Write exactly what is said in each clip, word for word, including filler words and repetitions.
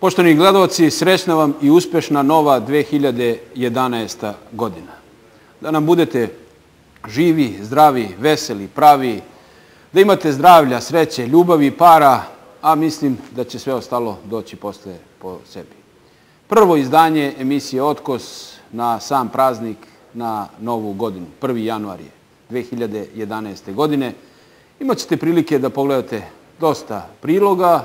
Poštovani gledaoci, srećna vam i uspešna nova dve hiljade jedanaesta. godina. Da nam budete živi, zdravi, veseli, pravi, da imate zdravlja, sreće, ljubavi, para, a mislim da će sve ostalo doći posle po sebi. Prvo izdanje emisije Otkos na sam praznik, na novu godinu, prvi januar dve hiljade jedanaeste. godine. Imaćete prilike da pogledate dosta priloga,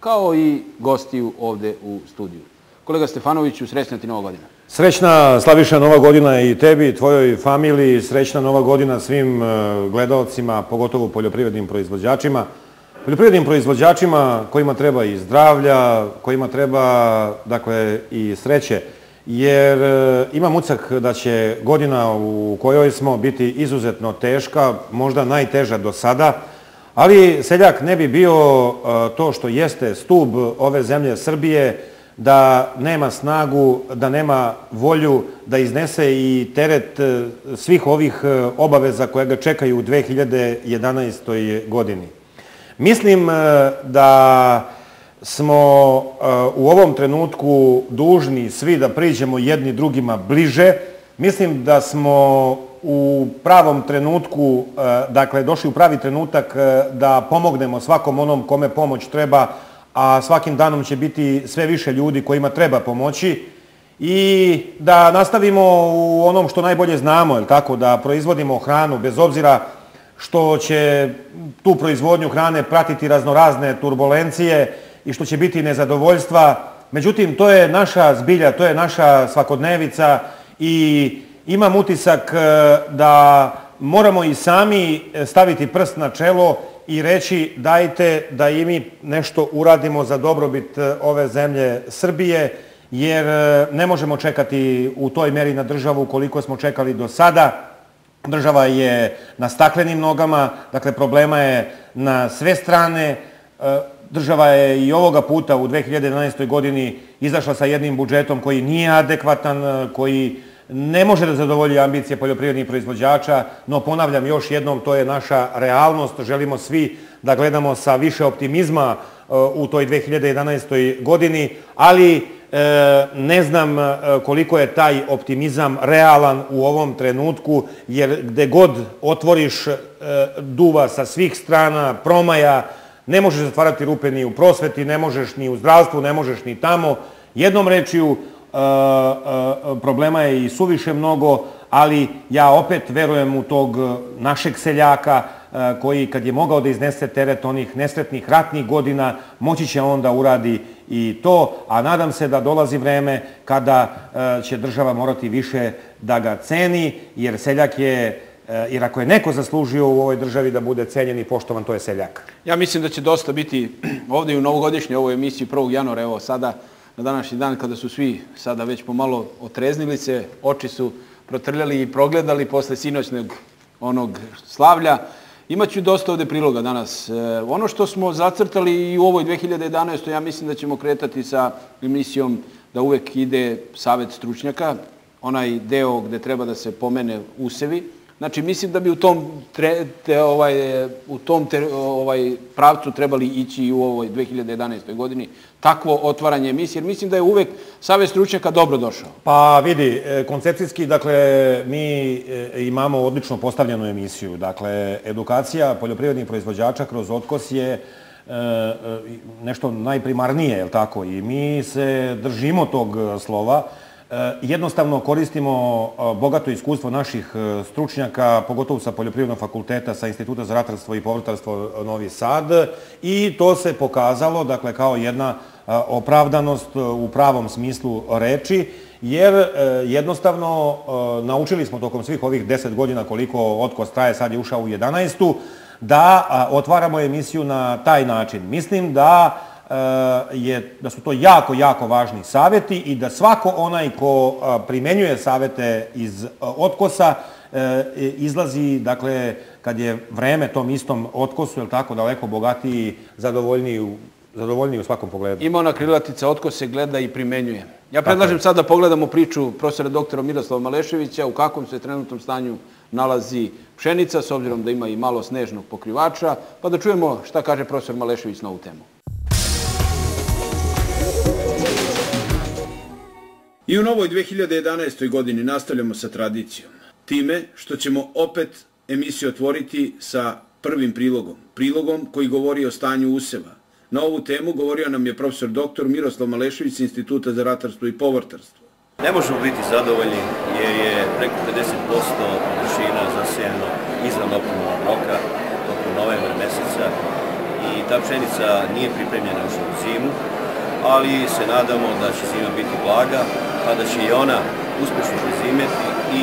kao i gostiju ovde u studiju. Kolega Stefanoviću, srećna ti Nova godina. Srećna, Slaviša, Nova godina i tebi, tvojoj familiji, srećna Nova godina svim gledaocima, pogotovo poljoprivrednim proizvođačima. Poljoprivrednim proizvođačima kojima treba i zdravlja, kojima treba, dakle, i sreće. Jer imam utisak da će godina u kojoj smo biti izuzetno teška, možda najteža do sada, ali seljak ne bi bio to što jeste stub ove zemlje Srbije, da nema snagu, da nema volju, da iznese i teret svih ovih obaveza koje ga čekaju u dve hiljade jedanaestoj. godini. Mislim da smo u ovom trenutku dužni svi da priđemo jedni drugima bliže. Mislim da smo u pravom trenutku, dakle, došli u pravi trenutak da pomognemo svakom onom kome pomoć treba, a svakim danom će biti sve više ljudi kojima treba pomoći i da nastavimo u onom što najbolje znamo, jel tako, da proizvodimo hranu bez obzira što će tu proizvodnju hrane pratiti raznorazne turbulencije i što će biti nezadovoljstva. Međutim, to je naša zbilja, to je naša svakodnevica i imam utisak da moramo i sami staviti prst na čelo i reći dajte da i mi nešto uradimo za dobrobit ove zemlje Srbije, jer ne možemo čekati u toj meri na državu koliko smo čekali do sada. Država je na staklenim nogama, dakle problema je na sve strane. Država je i ovoga puta u dve hiljade jedanaestoj. godini izašla sa jednim budžetom koji nije adekvatan, koji ne može da zadovolji ambicije poljoprivrednih proizvođača, no ponavljam još jednom, to je naša realnost. Želimo svi da gledamo sa više optimizma u toj dve hiljade jedanaestoj. godini, ali ne znam koliko je taj optimizam realan u ovom trenutku, jer gde god otvoriš duva sa svih strana, promaja, ne možeš zatvarati rupe ni u prosveti, ne možeš ni u zdravstvu, ne možeš ni tamo. Jednom rečju, problema je i suviše mnogo, ali ja opet verujem u tog našeg seljaka koji, kad je mogao da iznese teret onih nesretnih ratnih godina, moći će onda uradi i to, a nadam se da dolazi vreme kada će država morati više da ga ceni, jer seljak je, jer ako je neko zaslužio u ovoj državi da bude cenjen i poštovan, to je seljak. Ja mislim da će dosta biti ovdje i u novogodišnjoj ovoj emisiji prvog januara, evo sada, na današnji dan kada su svi sada već pomalo otreznili se, oči su protrljali i progledali posle sinoćnog onog slavlja. Imaću dosta ovde priloga danas. Ono što smo zacrtali i u ovoj dve hiljade jedanaestoj. ja mislim da ćemo kretati sa emisijom da uvek ide savjet stručnjaka, onaj deo gde treba da se pomene usevi. Znači, mislim da bi u tom, tre, te, ovaj, u tom te, ovaj, pravcu trebali ići i u ovoj dve hiljade jedanaestoj. godini takvo otvaranje emisije, jer mislim da je uvek savjet stručnjaka dobro došao. Pa vidi, koncepcijski, dakle, mi imamo odlično postavljenu emisiju. Dakle, edukacija poljoprivrednih proizvođača kroz Otkos je nešto najprimarnije, je li tako? I mi se držimo tog slova. Jednostavno koristimo bogato iskustvo naših stručnjaka, pogotovo sa Poljoprivrednog fakulteta, sa Instituta za ratarstvo i povrtarstvo Novi Sad, i to se pokazalo, dakle, kao jedna opravdanost u pravom smislu reči, jer jednostavno naučili smo tokom svih ovih deset godina koliko Otkos traje, sad je ušao u jedanaestu, da otvaramo emisiju na taj način. Mislim da Je, da su to jako, jako važni savjeti i da svako onaj ko primenjuje savjete iz Otkosa izlazi, dakle, kad je vreme tom istom Otkosu, je li tako, daleko bogatiji, zadovoljniji u svakom pogledu. Ima ona krilatica, Otkos se gleda i primenjuje. Ja predlažem sad da pogledamo priču profesora doktora Miroslava Maleševića, u kakvom se trenutnom stanju nalazi pšenica, s obzirom da ima i malo snežnog pokrivača, pa da čujemo šta kaže profesor Malešević na ovu temu. Thank you. I u novoj dve hiljade jedanaestoj. godini nastavljamo sa tradicijom. Time što ćemo opet emisiju otvoriti sa prvim prilogom. Prilogom koji govori o stanju useva. Na ovu temu govorio nam je profesor doktor Miroslav Malešević iz Instituta za ratarstvo i povrtarstvo. Ne možemo biti zadovoljni jer je preko pedeset posto površina zasijano izvan optimalnog roka oko novembra meseca i ta pšenica nije pripremljena još u zimu, ali se nadamo da će zima biti blaga, pa da će i ona uspješno prezimeti i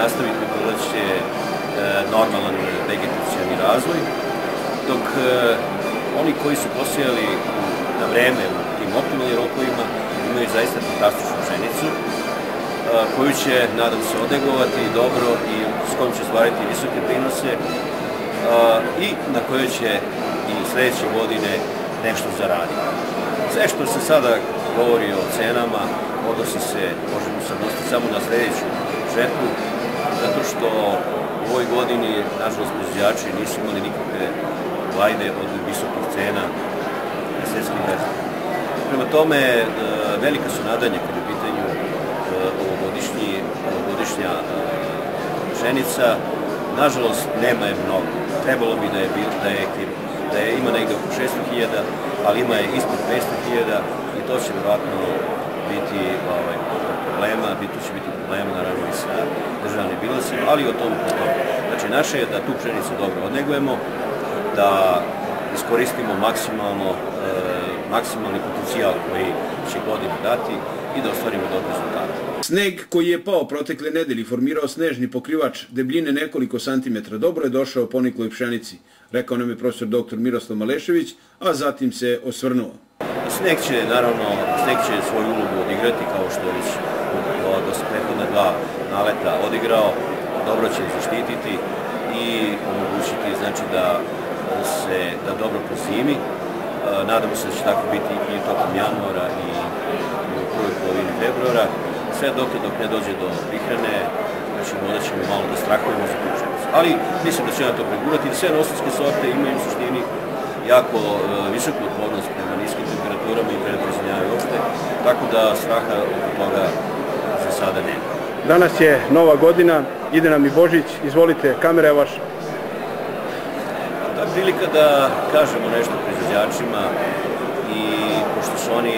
nastaviti u buduće normalan vegetacijalni razvoj, dok oni koji su posijali na vreme u tim optimalnim rokovima imaju zaista fantastičnu pšenicu koju će, nadam se, odegovati dobro i s kojom će stvariti visoke prinose i na kojoj će i sljedeće godine nešto zaraditi. Sve što se sada govori o cenama odnosi se, možemo se odnositi samo na sljedeću žetvu, zato što u ovoj godini nažalost proizvođači nisu imali nikakve vajde od visokih cena na svjetskim tržištima. Prema tome, velika su nadanja kada je u pitanju ovogodišnja pšenica. Nažalost, nema je mnogo. Trebalo bi da je ima negdje oko šest hiljada, ali ima je ispod pet stotina hiljada i to će vjerojatno biti problema, to će biti problema naravno i sa državnim bilansima, ali o tom potom. Znači, naše je da tu pšenicu dobro odnegujemo, da iskoristimo maksimalni potencijal koji će godina dati i da ostvarimo dobre rezultate. Sneg koji je pao protekle nedelje formirao snežni pokrivač debljine nekoliko santimetra. Dobro je došao ponikloj pšenici, rekao nam je profesor doktor Miroslav Malešević, a zatim se osvrnuo. Sneg će, naravno, sneg će svoju ulogu odigrati kao što već prethodna dva naleta odigrao, dobro će zaštititi i omogućiti, znači, da se da dobro pozimi. Nadamo se da će tako biti i tokom januara i u prvoj polovini februara. Sve dok ne dođe do prihrane, znači morat ćemo malo da strahujemo za pšenicu. Ali mislim da će ona to pregurati. Sve nosilske sorte imaju u suštini jako visoku otpornost prema niskim temperaturama i predprozimljavaju uopšte, tako da straha oko toga za sada nema. Danas je nova godina, ide nam i Božić, izvolite, kamera je vaša. To je prilika da kažemo nešto proizvođačima i pošto su oni,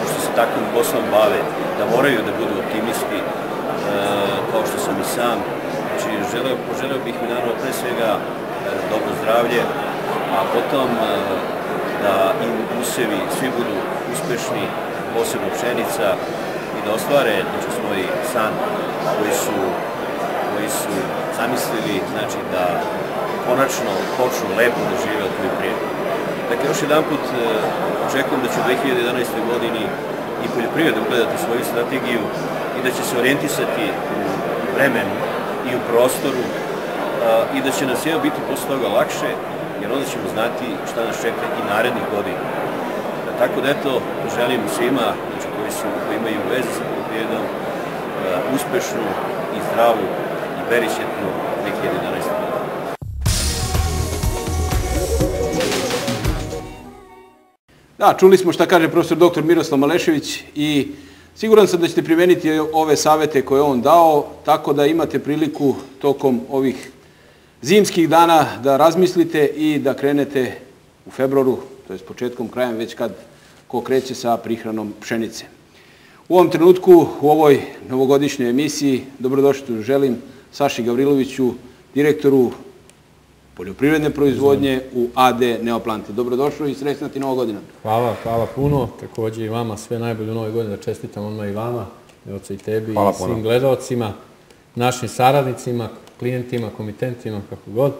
pošto se takvim poslom bave, da moraju da budu optimisti, kao što sam i sam. Znači, poželeo bih mi naravno pre svega dobro zdravlje, a potom da im usevi svi budu uspešni, posebno pšenica, i da ostvare svoj san koji su zamislili, znači da konačno počnu lepo da žive od toj prirode. Dakle, još jedan put očekujem da će u dve hiljade jedanaestoj. godini i poljoprivreda ugledati svoju strategiju i da će se orijentisati u vremenu i u prostoru i da će nam sve biti posle toga lakše, jer onda ćemo znati šta nas čeka i narednih godina. Tako da, eto, želim svima koji imaju veze sa poljoprivredom uspešnu i zdravu i beričetnu dve hiljade jedanaestu. godinu. Da, čuli smo šta kaže profesor doktor Miroslav Malešević i siguran sam da ćete primeniti ove savete koje je on dao, tako da imate priliku tokom ovih zimskih dana da razmislite i da krenete u februaru, to je s početkom, krajem, već kad ko kreće sa prihranom pšenice. U ovom trenutku, u ovoj novogodišnjoj emisiji, dobrodošli želim Saši Gavriloviću, direktoru poljoprivredne proizvodnje u a de Neoplanta. Dobrodošli i srećna ti Nova godina. Hvala, hvala puno. Također i vama sve najbolje u Novoj godini. Da čestitam odmah i vama, i tebi i svim gledalcima, našim saradnicima, klijentima, komitentima, kako god.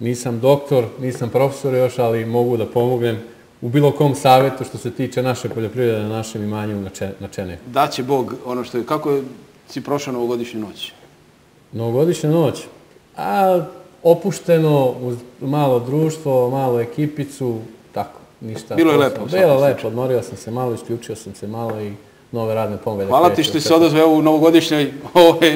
Nisam doktor, nisam profesor još, ali mogu da pomognem u bilo kom savjetu što se tiče naše poljoprivrede na našem imanju na Čene. Daće Bog ono što je. Kako si prošao novogodišnju noć? Novogodišnja noć? A... opušteno, uz malo društvo, malo ekipicu, tako, ništa. Bilo je lepo. Bilo je lepo, odmorio sam se malo, isključio sam se malo i nove radne poglede. Hvala ti što se odazvao u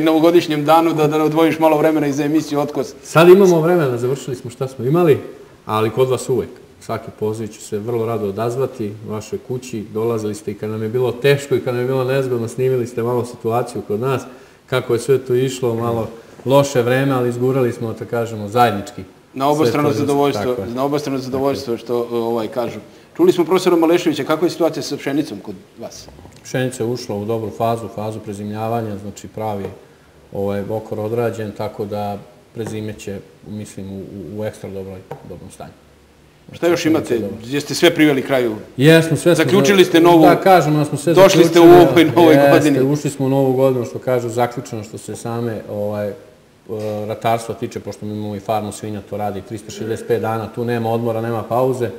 novogodišnjem danu da odvojiš malo vremena i za emisiju Otkos. Sad imamo vremena, završili smo šta smo imali, ali kod vas uvek. Svaki poziv ću se vrlo rado odazvati u vašoj kući. Dolazili ste i kad nam je bilo teško i kad nam je bilo nezgodno, snimili ste malo situaciju kod nas, kako je sve to išlo, malo loše vreme, ali izgurali smo, da kažemo, zajednički. Na obostrano zadovoljstvo, na obostrano zadovoljstvo što ovaj kažu. Čuli smo profesora Maleševića, kakva je situacija sa pšenicom kod vas? Pšenica je ušla u dobru fazu, fazu prezimljavanja, znači pravi bokor odrađen, tako da prezimeće, mislim, u ekstra dobrom stanju. Šta još imate? Jeste sve priveli kraju? Jesmo, sve smo... Zaključili ste novu... Da, kažemo, smo sve zaključili. Došli ste u ovoj novoj godini. Ušli smo u novu godinu, što kažu, zaključeno što se same ratarstva tiče, pošto mi imamo i farmu svinja, to radi tristo šezdeset pet dana, tu nema odmora, nema pauze.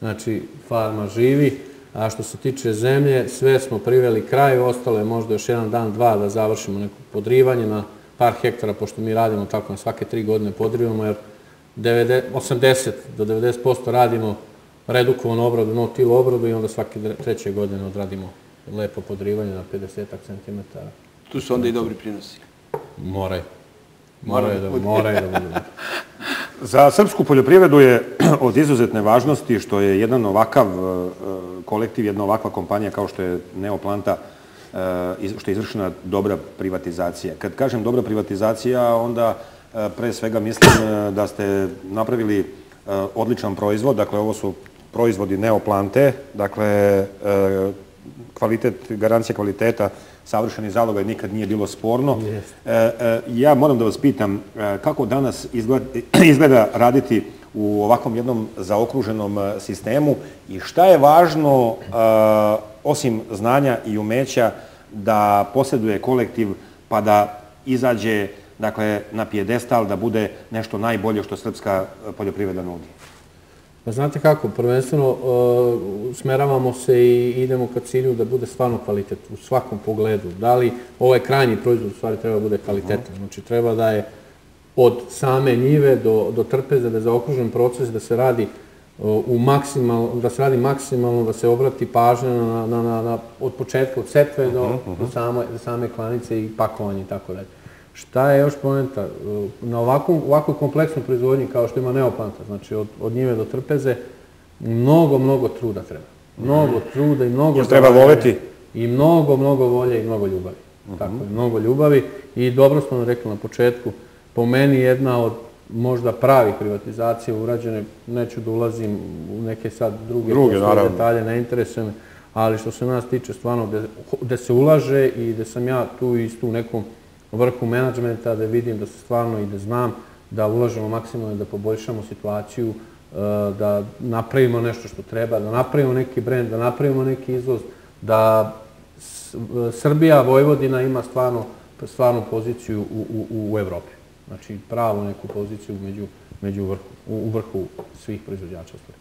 Znači, farma živi. A što se tiče zemlje, sve smo priveli kraju, ostalo je možda još jedan dan, dva da završimo neko podrivanje na par hektara, pošto mi radimo tako, na svake tri godine podrivamo, jer osamdeset do devedeset posto radimo redukovanu obradu, no-till obradu i onda svake treće godine odradimo lepo podrivanje na pedeset centimetara. Tu su onda i dobri prinosi. Moraju. Moraju da budu. Za srpsku poljoprivredu je od izuzetne važnosti što je jedan ovakav kolektiv, jedna ovakva kompanija kao što je Neoplanta, što je izvršena dobra privatizacija. Kad kažem dobra privatizacija, onda pre svega mislim da ste napravili odličan proizvod. Dakle, ovo su proizvodi Neoplante, dakle, garancija kvaliteta, savršeni zalogaj nikad nije bilo sporno. Ja moram da vas pitam kako danas izgleda raditi u ovakvom jednom zaokruženom sistemu i šta je važno, osim znanja i umeća, da posjeduje kolektiv pa da izađe na pijedestal, da bude nešto najbolje što srpska poljoprivreda nudi? Pa znate kako, prvenstveno smeravamo se i idemo ka cilju da bude stvarno kvalitet u svakom pogledu. Da li ovaj krajnji proizvod u stvari treba da bude kvalitetan? Znači treba da je od same njive do trpeze, da je zaokružen proces, da se radi maksimalno, da se obrati pažnja od početka, od setve do same klanice i pakovanje i tako dalje. Šta je još poenta? Na ovakvoj kompleksnoj proizvodnji kao što ima Neoplanta, znači od njive do trpeze, mnogo, mnogo truda treba. Mnogo truda i mnogo... Treba voleti. I mnogo, mnogo volje i mnogo ljubavi. Tako je, mnogo ljubavi. I dobro smo nam rekli na početku, po meni jedna od možda pravih privatizacija urađene, neću da ulazim u neke sad druge detalje, ne interesuje me, ali što se nas tiče stvarno gde se ulaže i gde sam ja tu isto u nekom vrhu menadžmenta, da vidim da se stvarno i da znam da ulažemo maksimalno i da poboljšamo situaciju, da napravimo nešto što treba, da napravimo neki brend, da napravimo neki izvoz, da Srbija, Vojvodina ima stvarnu poziciju u Evropi. Znači pravu neku poziciju u vrhu svih proizvođača.